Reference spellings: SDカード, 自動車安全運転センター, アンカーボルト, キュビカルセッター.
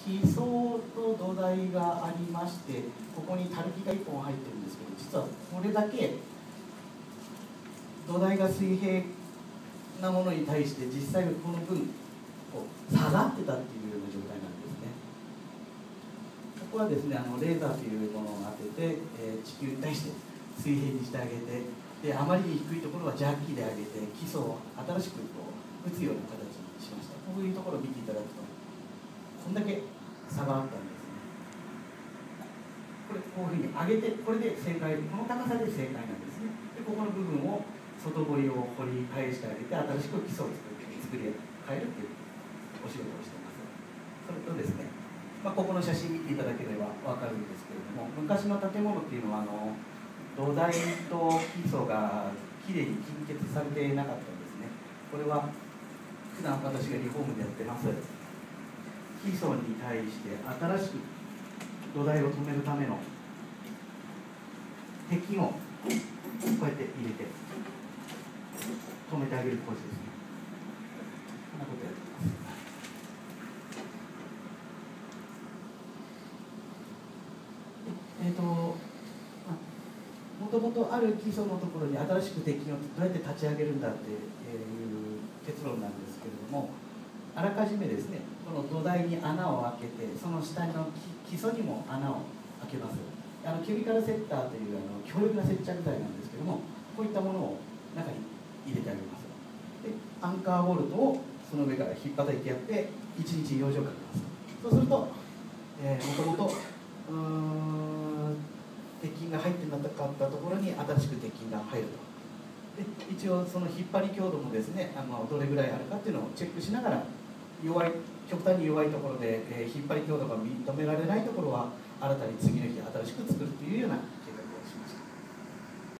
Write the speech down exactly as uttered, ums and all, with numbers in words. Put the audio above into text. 基礎と土台がありまして、ここにたるきがいっぽん入ってるんですけど、実はこれだけ土台が水平なものに対して実際はこの分こう下がってたっていうような状態なんですね。ここはですね、あのレーザーというものを当てて、えー、地球に対して水平にしてあげて、であまりに低いところはジャッキで上げて基礎を新しくこう打つような形にしました。こういうところを見ていただくとこんだけ差があったんですね。これこういうふうに上げて、これで正解、この高さで正解なんですね。でここの部分を外堀を掘り返してあげて新しく基礎を作り変えるっていうお仕事をしています。それとですね、まあ、ここの写真見ていただければ分かるんですけれども、昔の建物っていうのはあの土台と基礎がきれいに緊結されてなかったんですね。これは普段私がリフォームでやってます。基礎に対して新しく土台を止めるための鉄筋をこうやって入れて止めてあげる工事ですね。こんなことやってます。えっ、ー、と、もともとある基礎のところに新しく鉄筋をどうやって立ち上げるんだっていう結論なんですけれども、あらかじめですね、この土台に穴を開けて、その下の基礎にも穴を開けます。あのキュビカルセッターというあの強力な接着剤なんですけども、こういったものを中に入れてあげます。でアンカーボルトをその上から引っ叩いてやっていちにち養生かけます。そうするともともと鉄筋が入ってなかったところに新しく鉄筋が入ると。で一応その引っ張り強度もですね、あのどれぐらいあるかっていうのをチェックしながら、弱い極端に弱いところで、えー、引っ張り強度が認められないところは新たに次の日新しく作るっていうような